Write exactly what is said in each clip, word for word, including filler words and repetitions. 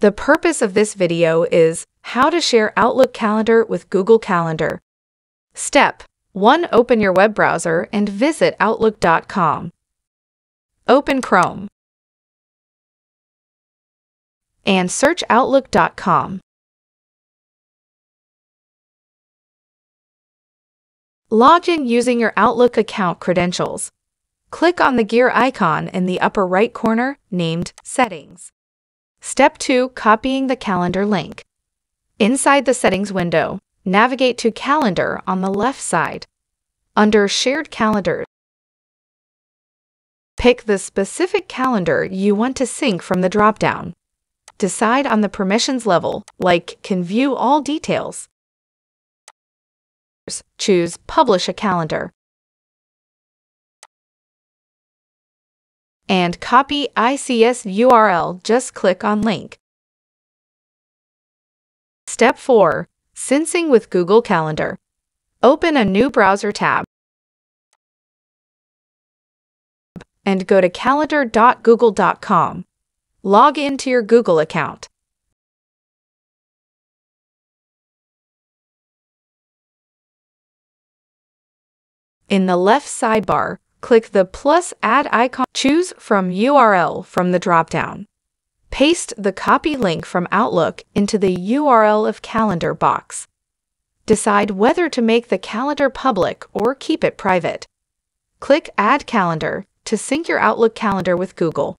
The purpose of this video is how to share Outlook Calendar with Google Calendar. Step one. Open your web browser and visit Outlook dot com. Open Chrome and search Outlook dot com. Log in using your Outlook account credentials. Click on the gear icon in the upper right corner named Settings. Step two. Copying the calendar link. Inside the Settings window, navigate to Calendar on the left side. Under Shared Calendars, pick the specific calendar you want to sync from the drop-down. Decide on the permissions level, like Can View All Details. Choose Publish a Calendar and copy I C S U R L. Just click on link. Step four. Syncing with Google Calendar. Open a new browser tab and go to calendar dot google dot com. Log into your Google account. In the left sidebar, click the plus add icon. Choose from U R L from the drop-down. Paste the copy link from Outlook into the U R L of Calendar box. Decide whether to make the calendar public or keep it private. Click Add Calendar to sync your Outlook calendar with Google.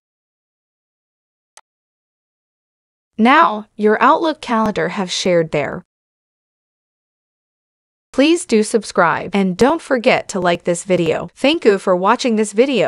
Now, your Outlook calendar have shared there. Please do subscribe and don't forget to like this video. Thank you for watching this video.